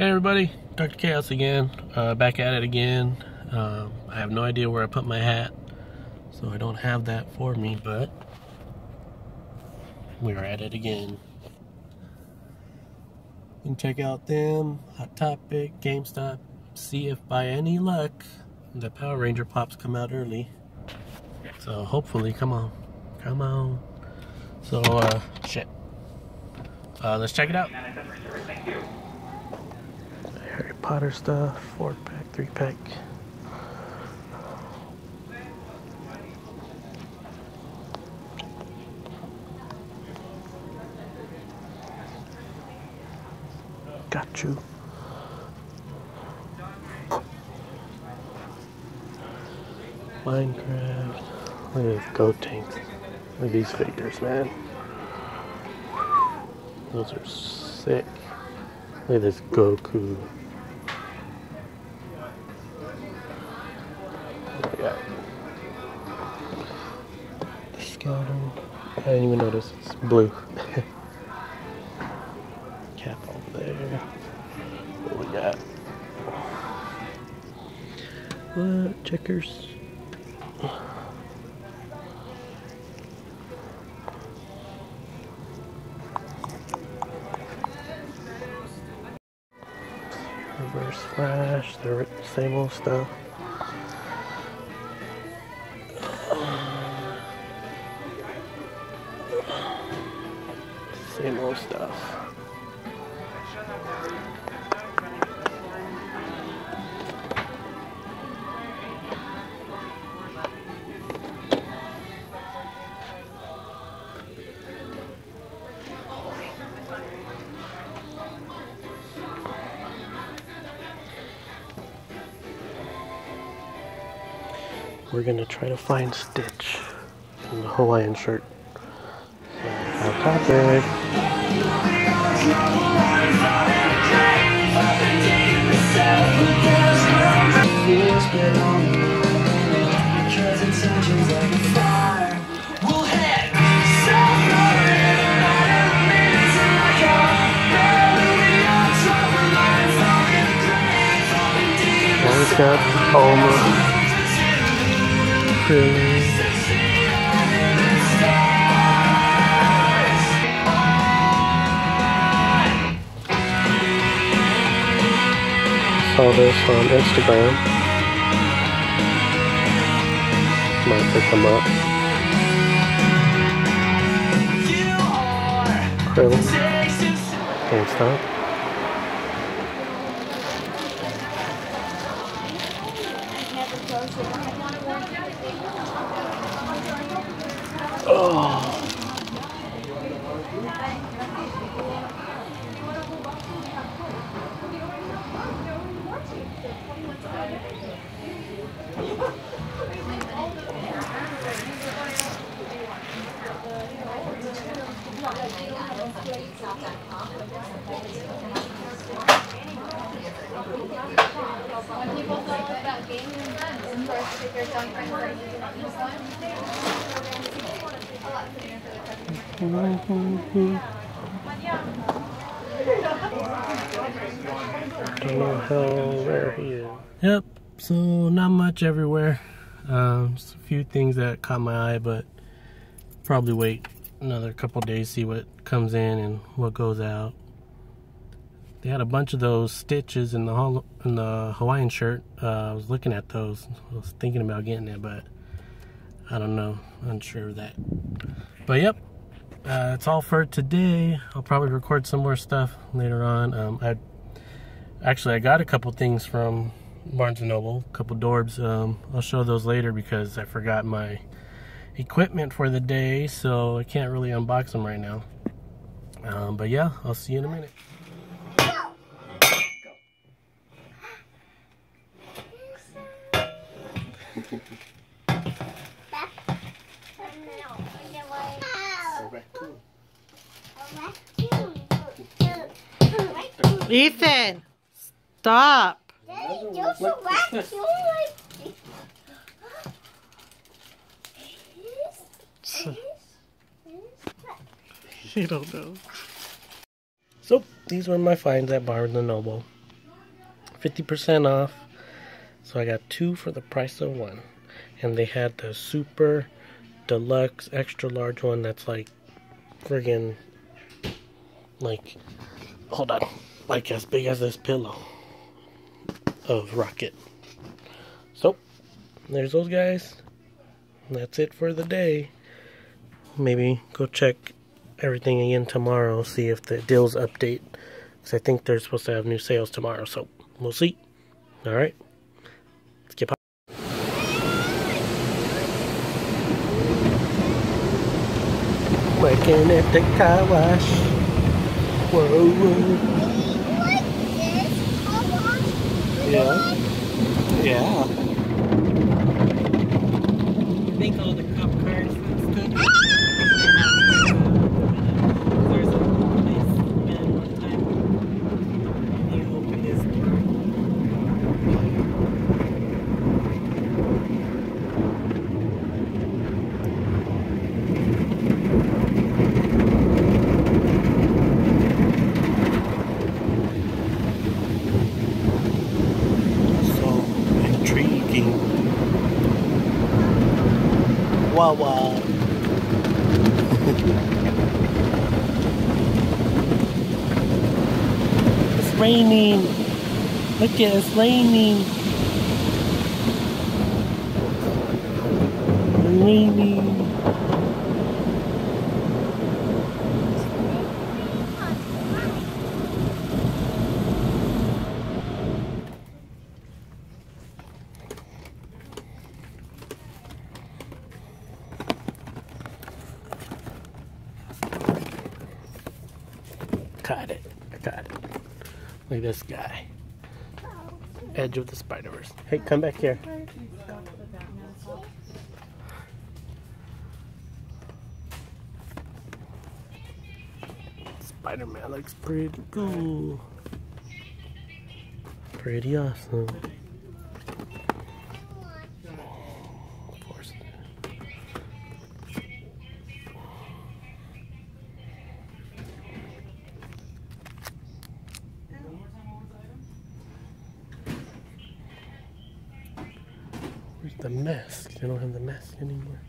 Hey everybody, Dr. Chaos again, back at it again. I have no idea where I put my hat, so I don't have that for me, but we're at it again. You can check out them, Hot Topic, GameStop, see if by any luck the Power Ranger pops come out early. So hopefully, come on. So, let's check it out. Thank you. Harry Potter stuff, 4-pack, 3-pack. Got you. Minecraft. Look at these Gotenks. Look at these figures, man. Those are sick. Look at this Goku. I didn't even notice it's blue. Cap over there. What we got? What? Checkers. Reverse Flash. They're the same old stuff. Same old stuff. We're gonna try to find Stitch in the Hawaiian shirt. Topic. We've got Bulma, Krillin. All this on Instagram. Might pick them up. Krill. GameStop. Oh. Don't know how where he is. Yep, so not much everywhere. Just a few things that caught my eye, but probably wait another couple days, see what comes in and what goes out. They had a bunch of those Stitches in the Hawaiian shirt. I was looking at those. I was thinking about getting it, but I don't know. Unsure of that. But yep, that's all for today. I'll probably record some more stuff later on. I got a couple things from Barnes & Noble, a couple Dorbs. I'll show those later because I forgot my equipment for the day, so I can't really unbox them right now. But yeah, I'll see you in a minute. Ethan, stop. Daddy, you're so raccoon. You don't know. So these were my finds at Barnes & Noble. 50% off. So I got two for the price of one. And they had the super deluxe extra large one that's like friggin' like, hold on, like as big as this pillow of Rocket. So there's those guys. That's it for the day. Maybe go check everything again tomorrow, see if the deals update, because I think they're supposed to have new sales tomorrow, so we'll see. All right, let's get popping. Working at the car wash. Whoa, whoa. Yeah. Yeah. I think all the cop cars and stuff. There's a policeman one time. He opened his door. So intriguing. Wow, wow. It's raining. Look at it, it's raining. It's raining. Got it. I got it. Look at this guy. Edge of the Spider-Verse. Hey, come back here. Spider-Man looks pretty cool. Pretty awesome. The mask. They don't have the mask anymore.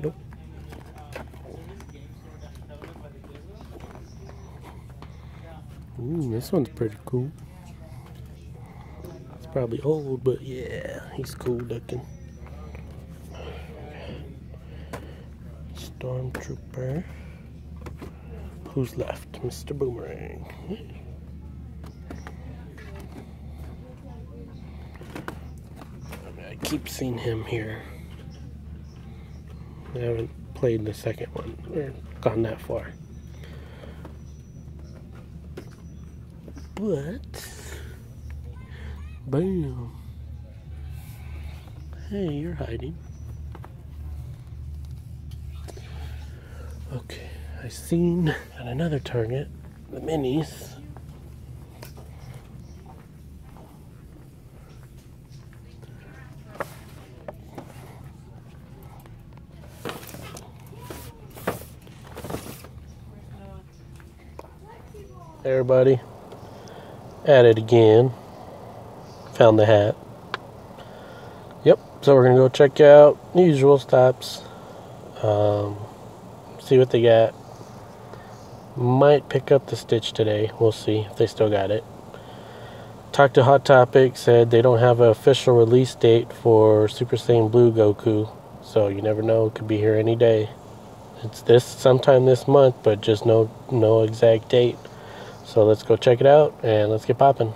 Nope. Ooh, this one's pretty cool. It's probably old, but yeah, he's cool looking. Stormtrooper. Who's left? Mr. Boomerang. I mean, I keep seeing him here. I haven't played the second one or gone that far. But bam. Hey, you're hiding. Okay, I seen at another Target the minis. Hey everybody, at it again. Found the hat. Yep, so we're gonna go check out the usual stops. See what they got. Might pick up the Stitch today. We'll see if they still got it. Talked to Hot Topic. Said they don't have an official release date for Super Saiyan Blue Goku. So you never know. It could be here any day. It's this sometime this month, but just no exact date. So let's go check it out and let's get popping.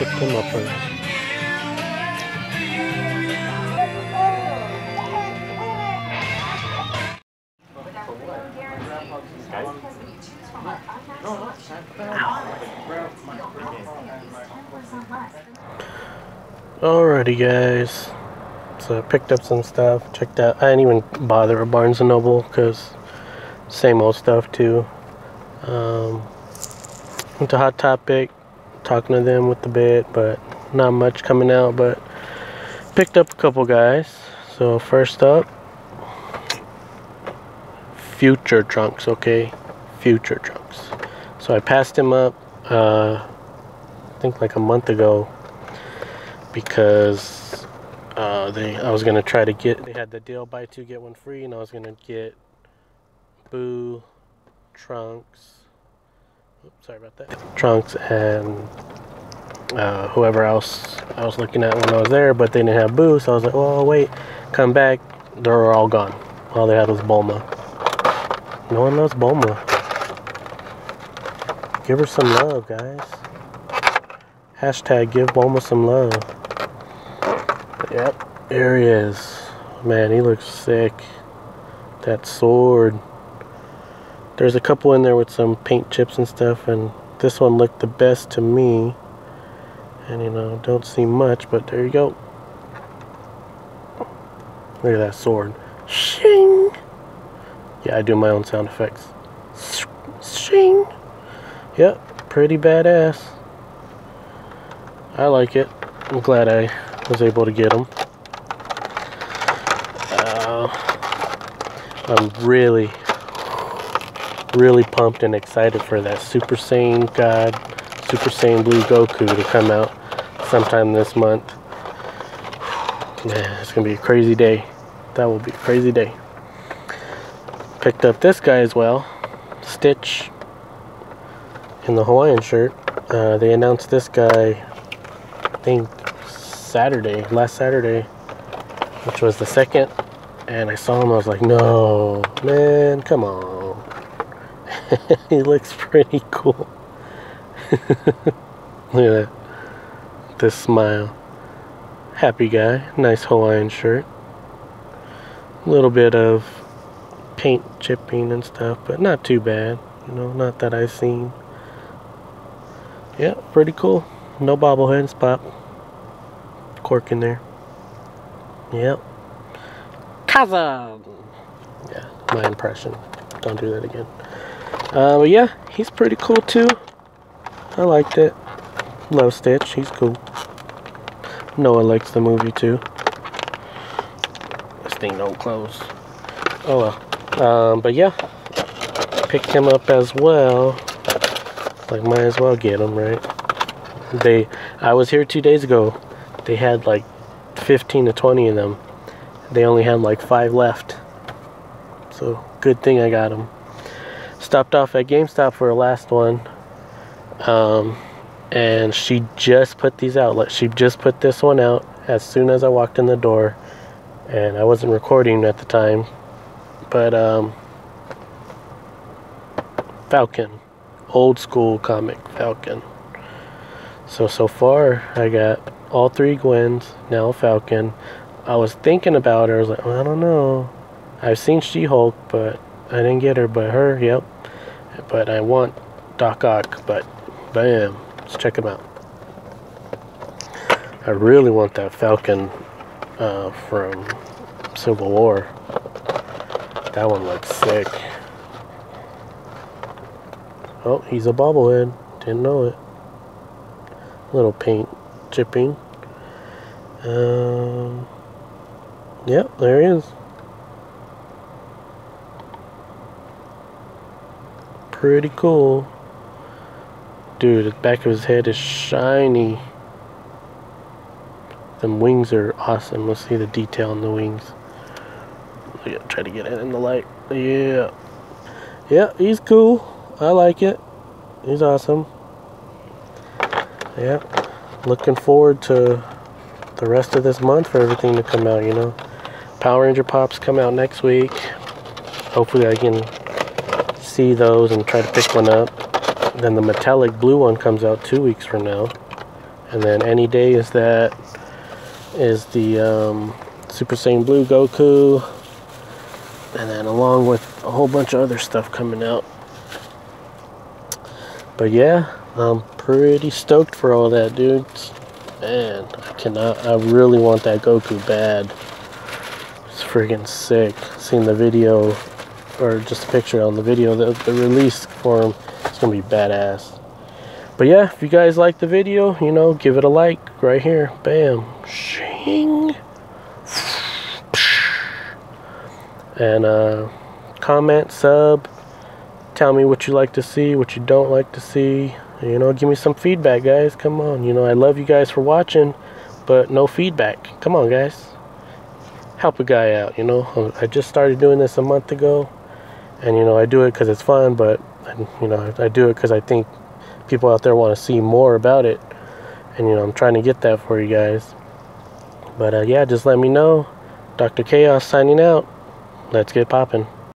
Pick them up first. Alrighty guys, so I picked up some stuff, checked out. I didn't even bother at Barnes & Noble because same old stuff too. Went to Hot Topic, talking to them with the bit, but not much coming out, but picked up a couple guys. So first up, Future Trunks, okay? Future Trunks. So I passed him up, I think like a month ago, because I was going to try to get, they had the deal buy two get one free, and I was going to get Boo, Trunks, oops, sorry about that, Trunks and whoever else I was looking at when I was there, but they didn't have Boo, so I was like, well, wait, come back, they're all gone. All they had was Bulma. No one loves Bulma. Give her some love, guys. Hashtag give Bulma some love. Yep, there he is. Man, he looks sick. That sword. There's a couple in there with some paint chips and stuff, and this one looked the best to me. And you know, don't see much, but there you go. Look at that sword. Shing! Yeah, I do my own sound effects. Shing! Yep, pretty badass. I like it. I'm glad I was able to get them. I'm really, really pumped and excited for that Super Saiyan God Super Saiyan Blue Goku to come out sometime this month. Man, it's gonna be a crazy day. That will be a crazy day. Picked up this guy as well, Stitch, in the Hawaiian shirt. They announced this guy, I think last Saturday, which was the 2nd, and I saw him, I was like, no, man, come on. He looks pretty cool. Look at that, this smile. Happy guy, nice Hawaiian shirt. A little bit of paint chipping and stuff, but not too bad, you know, not that I've seen. Yeah, pretty cool. No bobbleheads, pop. Cork in there. Yep. Kazam! Yeah, my impression. Don't do that again. But yeah, he's pretty cool too. I liked it. Love Stitch, he's cool. Noah likes the movie too. This thing don't close. Oh well. But yeah, picked him up as well. Like, might as well get them, right? I was here 2 days ago. They had like 15 to 20 of them. They only had like 5 left. So, good thing I got them. Stopped off at GameStop for the last one. And she just put these out. Like, she just put this one out as soon as I walked in the door. And I wasn't recording at the time. But, Falcon. Old school comic Falcon. So far I got all 3 Gwens, now Falcon. I was thinking about her, I was like, well, I don't know. I've seen She-Hulk, but I didn't get her, but her, yep. But I want Doc Ock, but bam, let's check him out. I really want that Falcon from Civil War. That one looks sick. Oh, he's a bobblehead. Didn't know it. Little paint chipping. Yep, there he is. Pretty cool. Dude, the back of his head is shiny. Them wings are awesome. Let's see the detail on the wings. Yeah, try to get it in the light. Yeah. Yeah, he's cool. I like it. He's awesome. Yeah. Looking forward to the rest of this month for everything to come out, you know. Power Ranger Pops come out next week. Hopefully I can see those and try to pick one up. Then the metallic blue one comes out 2 weeks from now. And then any day is the Super Saiyan Blue Goku. And then along with a whole bunch of other stuff coming out. But yeah, I'm pretty stoked for all that, dudes. Man, I really want that Goku bad. It's freaking sick. Seeing the video, or just a picture on the video, the release for him, it's gonna be badass. But yeah, if you guys like the video, you know, give it a like right here. Bam. Shing. And comment, sub, tell me what you like to see, what you don't like to see. You know, give me some feedback, guys. Come on. You know, I love you guys for watching, but no feedback. Come on, guys. Help a guy out, you know. I just started doing this a month ago, and, you know, I do it because it's fun, but, you know, I do it because I think people out there want to see more about it. And, you know, I'm trying to get that for you guys. But, yeah, just let me know. Dr. Chaos signing out. Let's get poppin'.